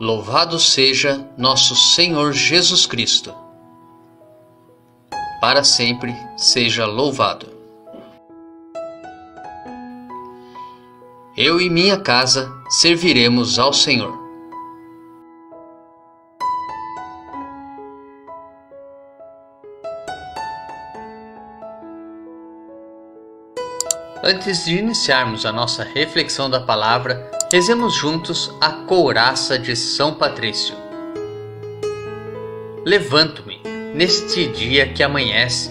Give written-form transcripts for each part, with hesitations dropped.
Louvado seja nosso Senhor Jesus Cristo. Para sempre seja louvado. Eu e minha casa serviremos ao Senhor. Antes de iniciarmos a nossa reflexão da palavra, rezemos juntos a couraça de São Patrício. Levanto-me, neste dia que amanhece,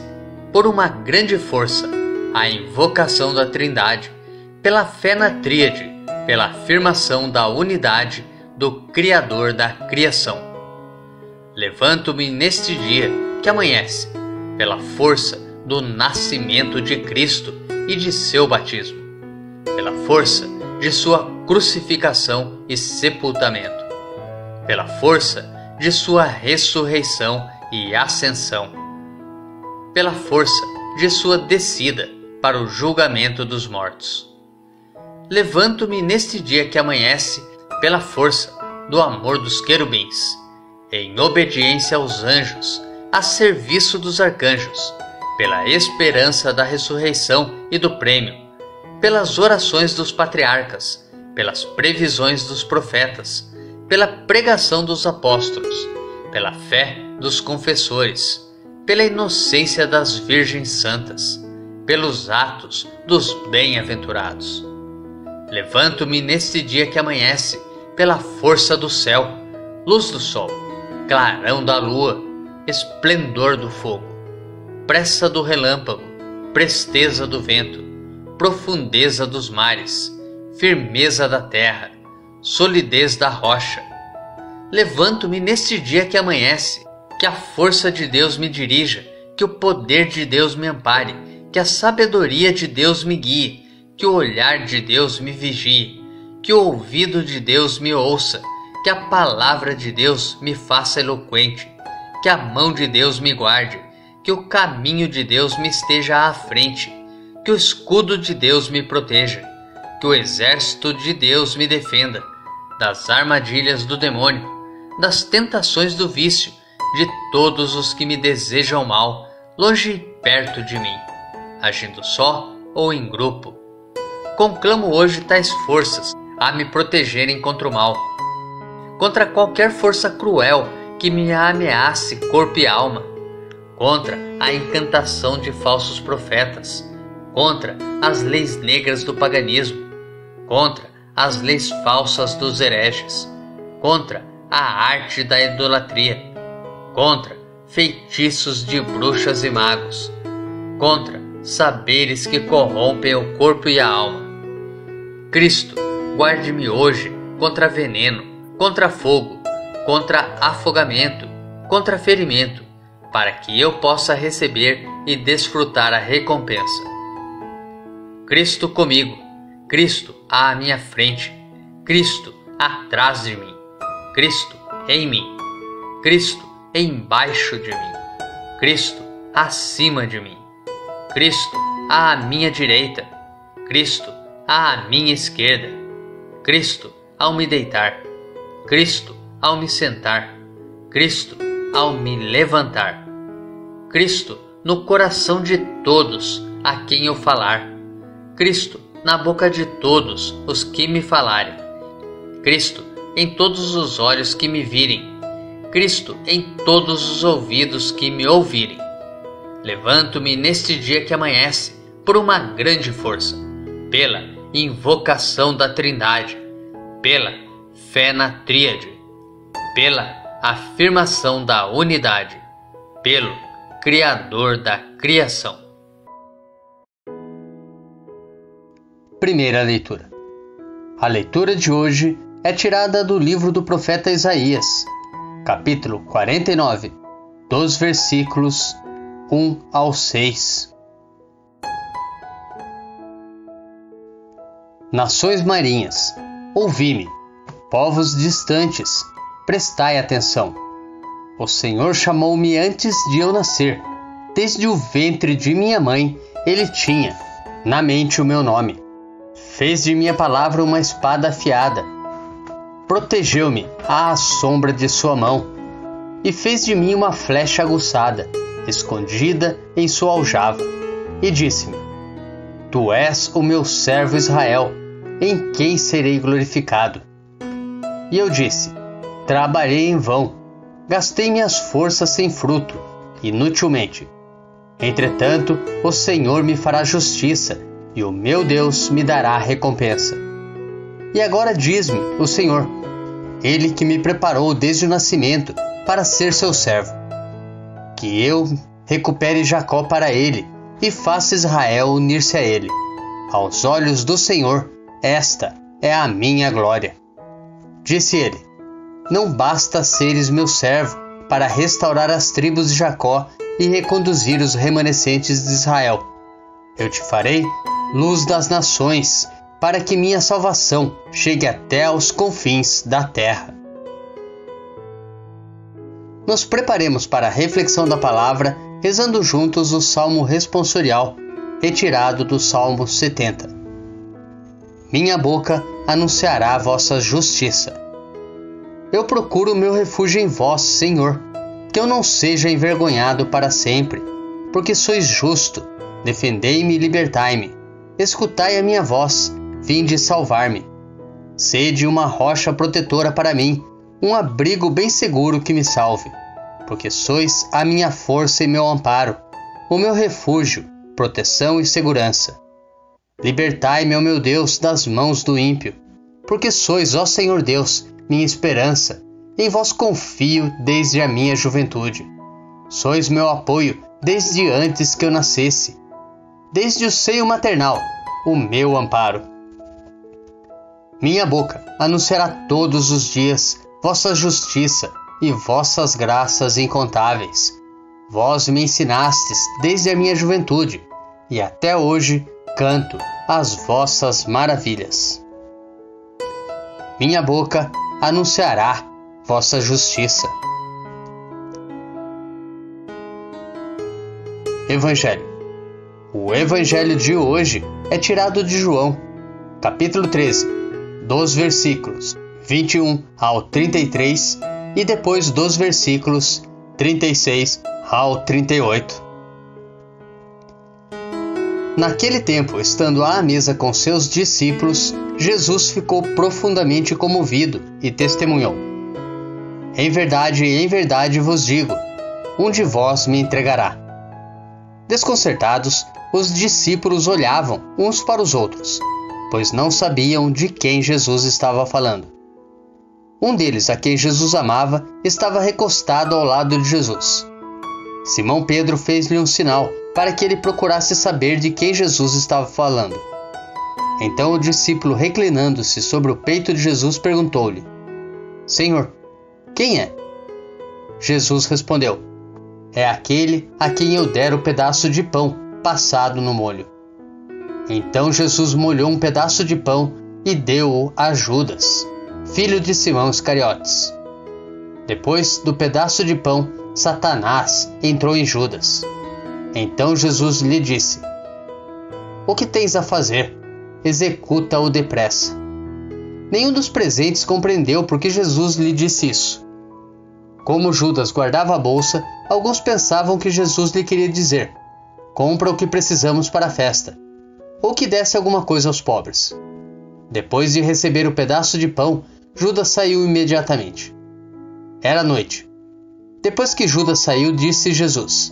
por uma grande força, a invocação da Trindade, pela fé na Tríade, pela afirmação da unidade do Criador da Criação. Levanto-me neste dia que amanhece, pela força do nascimento de Cristo e de seu batismo, pela força de sua crucificação e sepultamento, pela força de sua ressurreição e ascensão, pela força de sua descida para o julgamento dos mortos. Levanto-me neste dia que amanhece pela força do amor dos querubins, em obediência aos anjos, a serviço dos arcanjos, pela esperança da ressurreição e do prêmio, pelas orações dos patriarcas, pelas previsões dos profetas, pela pregação dos apóstolos, pela fé dos confessores, pela inocência das virgens santas, pelos atos dos bem-aventurados. Levanto-me neste dia que amanhece, pela força do céu, luz do sol, clarão da lua, esplendor do fogo, pressa do relâmpago, presteza do vento, profundeza dos mares, firmeza da terra, solidez da rocha. Levanto-me neste dia que amanhece, que a força de Deus me dirija, que o poder de Deus me ampare, que a sabedoria de Deus me guie, que o olhar de Deus me vigie, que o ouvido de Deus me ouça, que a palavra de Deus me faça eloquente, que a mão de Deus me guarde, que o caminho de Deus me esteja à frente, que o escudo de Deus me proteja, que o exército de Deus me defenda, das armadilhas do demônio, das tentações do vício, de todos os que me desejam mal, longe e perto de mim, agindo só ou em grupo. Conclamo hoje tais forças a me protegerem contra o mal, contra qualquer força cruel que me ameace corpo e alma, contra a encantação de falsos profetas, contra as leis negras do paganismo, contra as leis falsas dos hereges, contra a arte da idolatria, contra feitiços de bruxas e magos, contra saberes que corrompem o corpo e a alma. Cristo, guarde-me hoje contra veneno, contra fogo, contra afogamento, contra ferimento, para que eu possa receber e desfrutar a recompensa. Cristo comigo, Cristo à minha frente, Cristo atrás de mim, Cristo em mim, Cristo embaixo de mim, Cristo acima de mim, Cristo à minha direita, Cristo à minha esquerda, Cristo ao me deitar, Cristo ao me sentar, Cristo ao me levantar, Cristo no coração de todos a quem eu falar, Cristo na boca de todos os que me falarem, Cristo em todos os olhos que me virem, Cristo em todos os ouvidos que me ouvirem. Levanto-me neste dia que amanhece por uma grande força, pela invocação da Trindade, pela fé na Tríade, pela afirmação da unidade, pelo Criador da Criação. Primeira leitura. A leitura de hoje é tirada do livro do profeta Isaías, capítulo 49, dos versículos 1 ao 6. Nações marinhas, ouvi-me, povos distantes, prestai atenção. O Senhor chamou-me antes de eu nascer. Desde o ventre de minha mãe, Ele tinha na mente o meu nome. Fez de minha palavra uma espada afiada. protegeu-me à sombra de sua mão e fez de mim uma flecha aguçada, escondida em sua aljava, e disse-me: Tu és o meu servo Israel, em quem serei glorificado. E eu disse: Trabalhei em vão, gastei minhas forças sem fruto, inutilmente. Entretanto, o Senhor me fará justiça, e o meu Deus me dará recompensa. E agora diz-me o Senhor, Ele que me preparou desde o nascimento para ser seu servo, que eu recupere Jacó para ele e faça Israel unir-se a ele. Aos olhos do Senhor, esta é a minha glória. Disse ele: Não basta seres meu servo para restaurar as tribos de Jacó e reconduzir os remanescentes de Israel. Eu te farei luz das nações, para que minha salvação chegue até aos confins da terra. Nos preparemos para a reflexão da palavra, rezando juntos o Salmo responsorial, retirado do Salmo 70. Minha boca anunciará a vossa justiça. Eu procuro meu refúgio em vós, Senhor, que eu não seja envergonhado para sempre, porque sois justo. Defendei-me e libertai-me. Escutai a minha voz, vinde salvar-me. Sede uma rocha protetora para mim, um abrigo bem seguro que me salve. Porque sois a minha força e meu amparo, o meu refúgio, proteção e segurança. Libertai-me, ó meu Deus, das mãos do ímpio. Porque sois, ó Senhor Deus, minha esperança. Em vós confio desde a minha juventude. Sois meu apoio desde antes que eu nascesse. Desde o seio maternal, o meu amparo. Minha boca anunciará todos os dias vossa justiça e vossas graças incontáveis. Vós me ensinastes desde a minha juventude, e até hoje canto as vossas maravilhas. Minha boca anunciará vossa justiça. Evangelho. O Evangelho de hoje é tirado de João, capítulo 13, dos versículos 21 ao 33 e depois dos versículos 36 ao 38. Naquele tempo, estando à mesa com seus discípulos, Jesus ficou profundamente comovido e testemunhou: em verdade vos digo, um de vós me entregará. Desconcertados, os discípulos olhavam uns para os outros, pois não sabiam de quem Jesus estava falando. Um deles, a quem Jesus amava, estava recostado ao lado de Jesus. Simão Pedro fez-lhe um sinal para que ele procurasse saber de quem Jesus estava falando. Então o discípulo, reclinando-se sobre o peito de Jesus, perguntou-lhe: Senhor, quem é? Jesus respondeu: É aquele a quem eu der o pedaço de pão passado no molho. Então Jesus molhou um pedaço de pão e deu-o a Judas, filho de Simão Iscariotes. Depois do pedaço de pão, Satanás entrou em Judas. Então Jesus lhe disse: O que tens a fazer? Executa-o depressa. Nenhum dos presentes compreendeu por que Jesus lhe disse isso. Como Judas guardava a bolsa, alguns pensavam que Jesus lhe queria dizer: Compra o que precisamos para a festa, ou que desse alguma coisa aos pobres. Depois de receber o pedaço de pão, Judas saiu imediatamente. Era noite. Depois que Judas saiu, disse Jesus: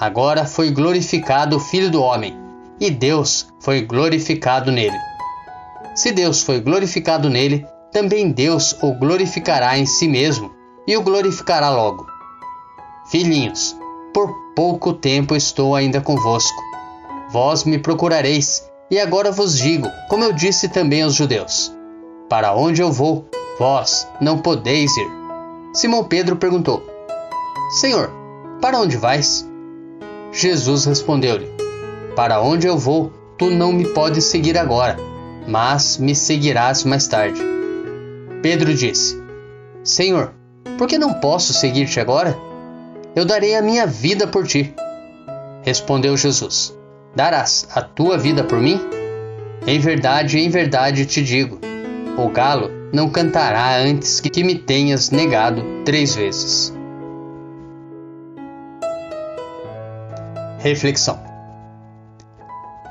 Agora foi glorificado o Filho do Homem, e Deus foi glorificado nele. Se Deus foi glorificado nele, também Deus o glorificará em si mesmo, e o glorificará logo. Filhinhos, por pouco tempo estou ainda convosco. Vós me procurareis, e agora vos digo, como eu disse também aos judeus: Para onde eu vou, vós não podeis ir. Simão Pedro perguntou: Senhor, para onde vais? Jesus respondeu-lhe: Para onde eu vou, tu não me podes seguir agora, mas me seguirás mais tarde. Pedro disse: Senhor, por que não posso seguir-te agora? Eu darei a minha vida por ti. Respondeu Jesus: Darás a tua vida por mim? Em verdade te digo, o galo não cantará antes que me tenhas negado 3 vezes. Reflexão: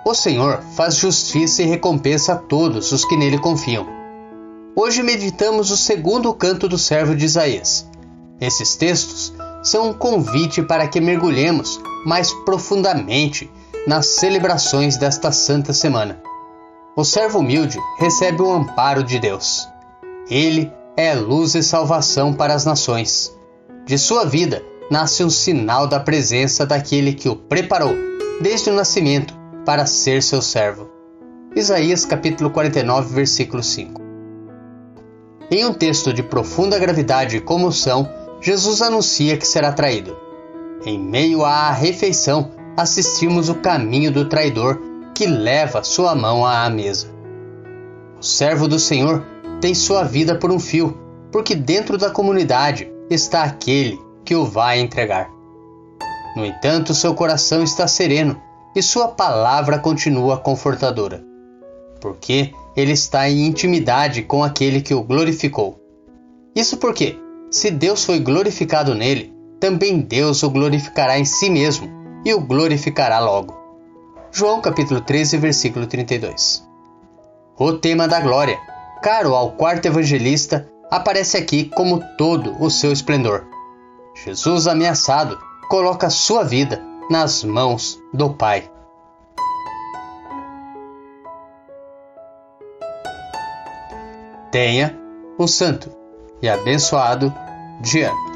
o Senhor faz justiça e recompensa a todos os que nele confiam. Hoje meditamos o segundo canto do servo de Isaías. Esses textos são um convite para que mergulhemos mais profundamente nas celebrações desta Santa Semana. O servo humilde recebe o amparo de Deus. Ele é luz e salvação para as nações. De sua vida nasce um sinal da presença daquele que o preparou desde o nascimento para ser seu servo. Isaías capítulo 49, versículo 5. Em um texto de profunda gravidade e comoção, Jesus anuncia que será traído. Em meio à refeição, assistimos o caminho do traidor que leva sua mão à mesa. O servo do Senhor tem sua vida por um fio, porque dentro da comunidade está aquele que o vai entregar. No entanto, seu coração está sereno e sua palavra continua confortadora, porque ele está em intimidade com aquele que o glorificou. Isso porque, se Deus foi glorificado nele, também Deus o glorificará em si mesmo e o glorificará logo. João capítulo 13, versículo 32. O tema da glória, caro ao quarto evangelista, aparece aqui como todo o seu esplendor. Jesus ameaçado coloca sua vida nas mãos do Pai. Tenha um santo e abençoado dia.